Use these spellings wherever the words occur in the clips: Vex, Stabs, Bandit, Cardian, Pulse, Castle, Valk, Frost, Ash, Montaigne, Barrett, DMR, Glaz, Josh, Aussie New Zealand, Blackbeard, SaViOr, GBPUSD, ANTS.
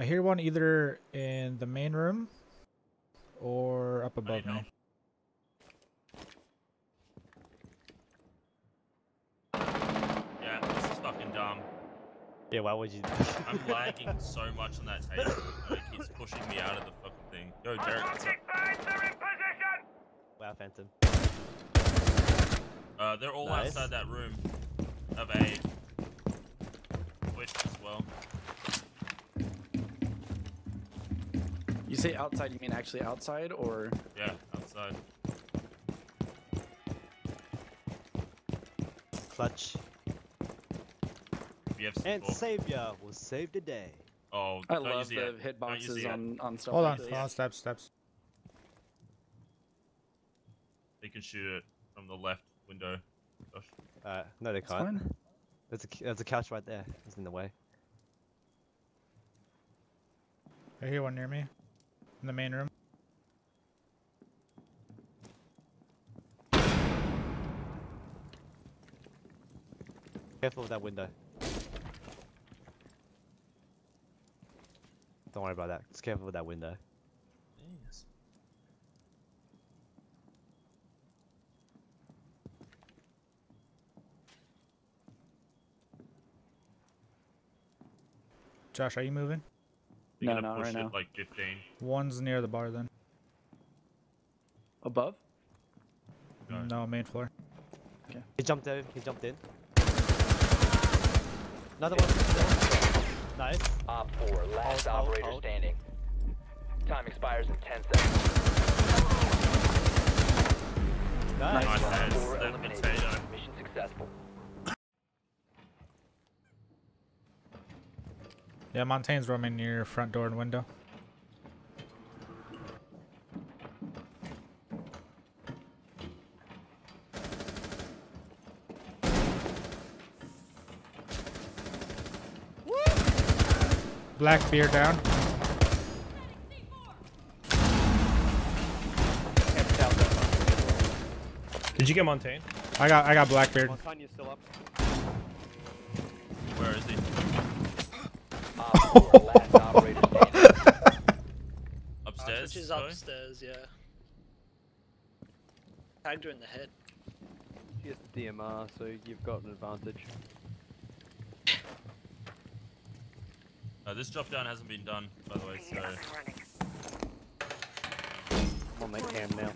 I hear one either in the main room or up above me. Yeah, this is fucking dumb. Yeah, why would you do that? I'm lagging so much on that table. It keeps pushing me out of the fucking thing. Yo, Derek, what's up? Wow, Phantom. They're all outside that room. Have a switch as well. You say outside, you mean actually outside, or? Yeah, outside. Clutch. And SaViOr will save the day. Oh, I love the hitboxes on stuff. Hold on, steps. They can shoot it from the left window. Gosh. No, they can't. There's a couch right there. It's in the way. I hear one near me. In the main room. Careful with that window. Don't worry about that. Just careful with that window. Yes. Josh, are you moving? You're no, not right now. Like 15. One's near the bar then. Above? No, main floor. Okay. He jumped in. Another one. Nice. Op 4, last operator standing. Time expires in 10 seconds. Nice. Nice. Mission successful. Yeah, Montaigne's roaming near your front door and window. Woo! Blackbeard down. Did you get Montaigne? I got Blackbeard. Montaigne's still up. Where is he? Upstairs? Which is upstairs, yeah. Tagged her in the head. She has the DMR, so you've got an advantage. This drop down hasn't been done, by the way, so... I'm on that cam now.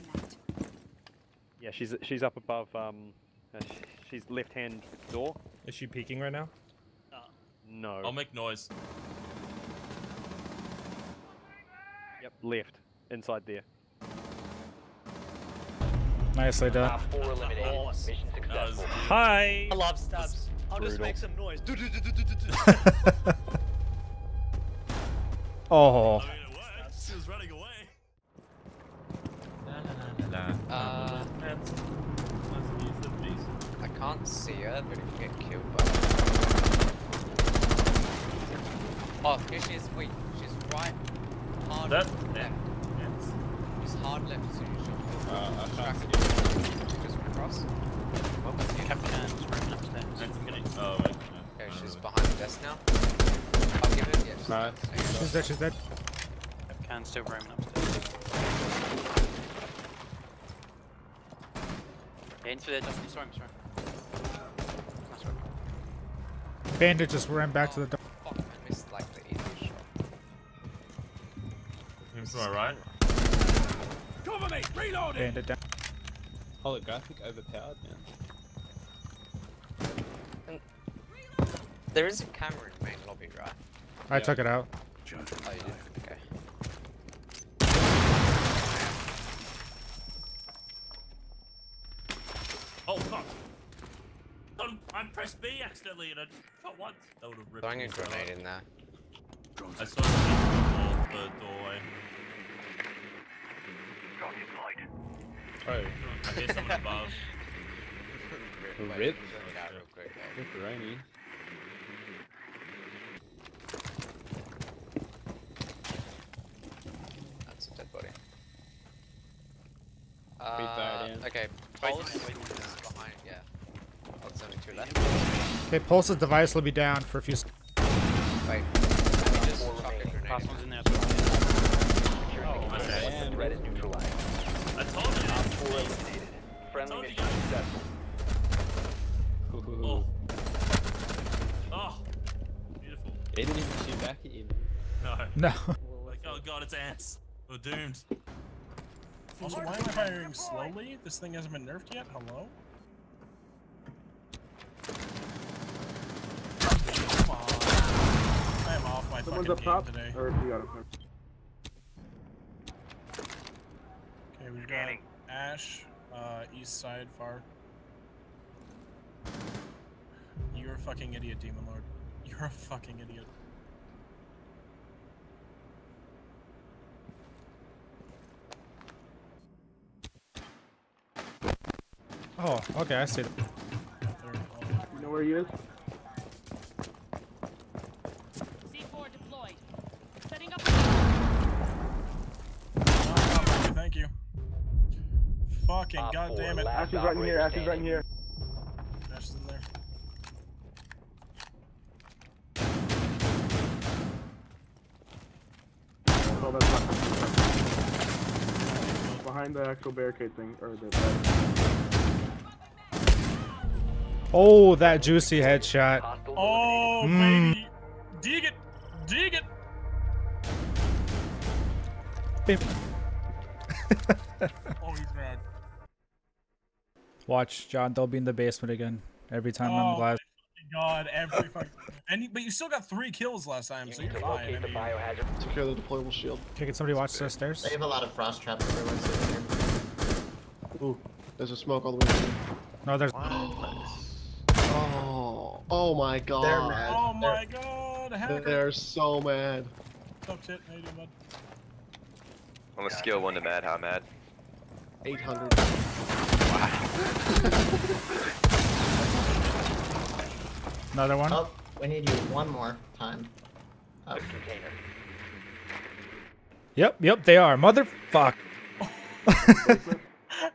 Yeah, she's up above, she's left-hand door. Is she peeking right now? No. I'll make noise. Yep, left. Inside there. Nicely done. Mission successful. Hi! I love stabs. I'll just make some noise. Oh. I mean, it worked. She was running away. I can't see her, but if you get killed by her. Oh, here she is. Wait, she's right. Hard left. Yes. She's hard left, so you should track it. She just went across. What was it? Captain Anne was running upstairs. Oh, wait. Okay, she's behind the desk now. I'll give it. Yeah, she's dead, she's dead. Captain Anne's still roaming upstairs. Yeah, into there, Dusty. Sorry. Nice work. Bandit just ran back to the door. To my right. Cover me! Reloading! Bandit down. Holographic overpowered now. There is a camera in the main lobby, right? I took it out. Oh, you did? Okay. Oh, fuck! I pressed B accidentally and I shot once. That would have ripped me. Throwing a grenade in there. I saw the doorway. Oh, I hear someone above. Rip. Rainy. That's a dead body. Okay, Pulse is behind, yeah. Pulse only two left. Okay, Pulse's device will be down for a few seconds. Wait, let me just chuck a grenade. Last one's in there. The threat is neutralized. I told you. Op 4 eliminated. Friendly mission successful. Oh. Oh. Beautiful. They didn't even shoot back at you. No. No. Like, oh god, it's ants. We're doomed. Also, why am I firing slowly? This thing hasn't been nerfed yet? Hello? Come on. I am off my fucking game today. Okay, we've got Ash, east side, far. You're a fucking idiot, Demon Lord. You're a fucking idiot. Oh, okay, I see it. You know where he is? C4 deployed. Setting up. Oh, thank you. Fucking goddamn it. Ash is right in here. Ash is right in here. Ash is in there. Oh, that's not behind the actual barricade thing or the barricade. Oh, that juicy headshot. Oh, baby. Dig it. Dig it. Oh, he's mad. Watch, John. They'll be in the basement again. Every time I'm glad. Oh, God. Every fucking... But you still got 3 kills last time, so you're fine. I mean... Take care of the deployable shield. Okay, can somebody watch the stairs? They have a lot of frost traps everywhere. Ooh, there's a smoke all the way through. No, there's... Oh, oh my god. They're mad. Oh my god. They're so mad. What's up, how you doing, bud? On a scale 1 to mad, how mad? 800. Wow. Another one? Oh, we need you one more time. The container. Yep, yep, they are. Motherfuck.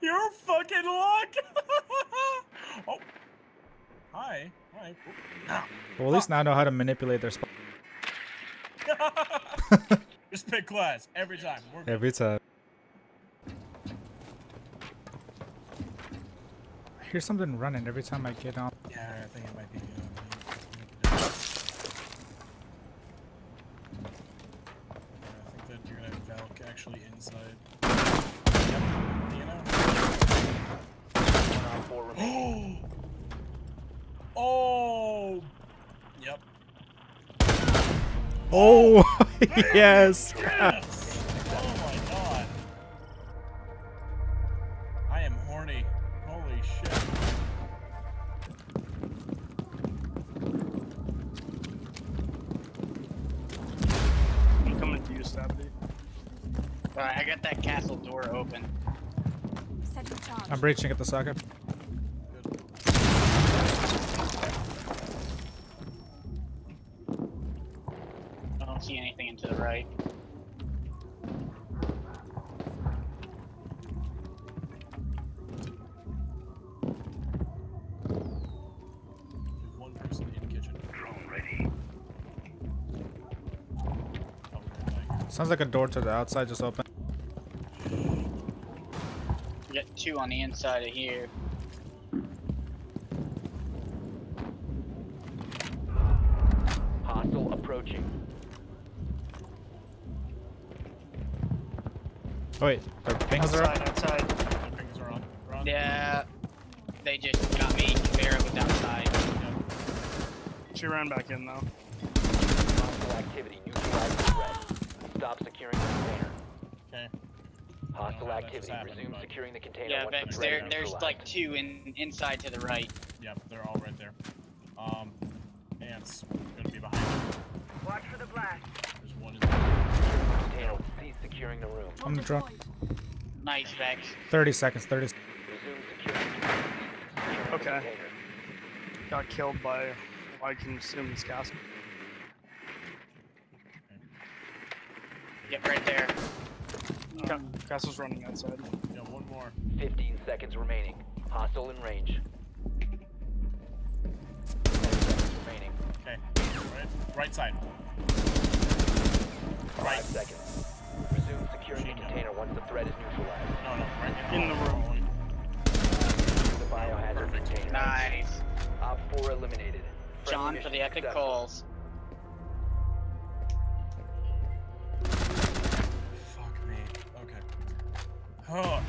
You're fucking luck. Oh. Hi. Hi. Nah. Well, at least now I know how to manipulate their spot. Just pick Glaz every time. Every time. I hear something running every time I get on. Yeah, I think it might be. I think that you're gonna have Valk actually inside. Yep. You know. 1 on 4 remaining. Oh, yep. Oh, yes. Yes. Oh my god. I am horny. Holy shit. I'm coming to you, Sabi. Alright, I got that castle door open. I'm breaching at the socket. See anything into the right. One person in the kitchen. Drone ready. Sounds like a door to the outside just opened. We got 2 on the inside of here. Hostile approaching. Oh wait, the pings are on? Outside, the pings are on. Yeah, they just got me. Barrett was outside. Yep. She ran back in though. Hostile activity, neutralize the threat. Stop securing the container. Okay. Hostile activity, resume securing the container. Yeah, Vex, there's like 2 inside to the right. Yep, they're all right there. Ants, gonna be behind you. Watch for the blast. There's 1 in the container. Securing the room. I'm gonna drop. Nice, Vex. 30 seconds, 30 seconds. Okay. Got killed by, I can assume, this castle. Yep, right there. Castle's running outside. Yeah, 1 more. 15 seconds remaining. Hostile in range. 10 seconds remaining. Okay. Right side. 5 seconds. Resume securing the container once the threat is neutralized. No, no, right in the room. The biohazard container. Nice. Op 4 eliminated. John for the epic calls. Fuck me. Okay. Oh.